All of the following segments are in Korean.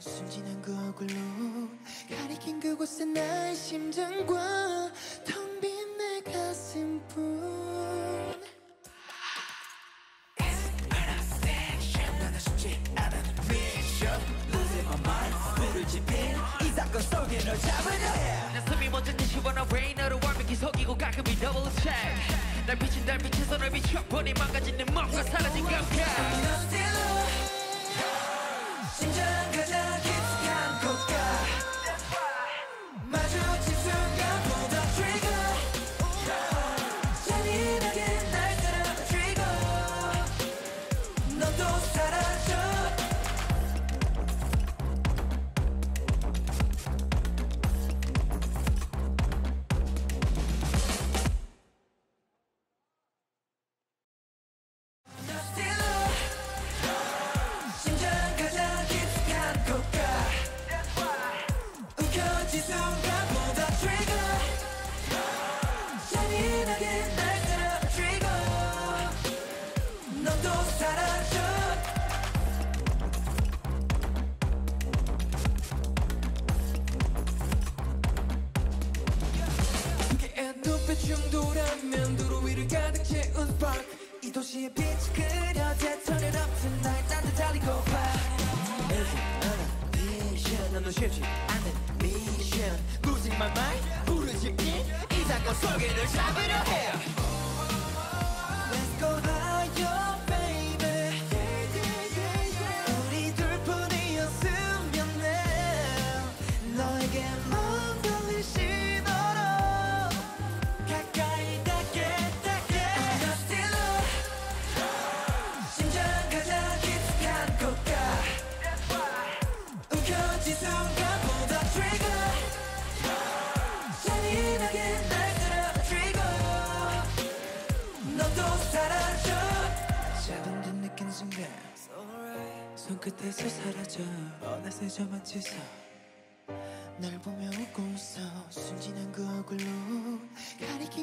순진한 그 얼굴로 가리킨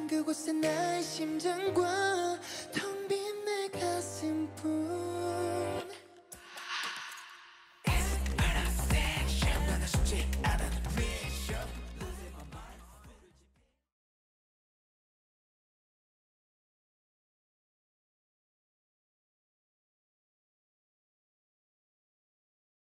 그곳에 나의 심장과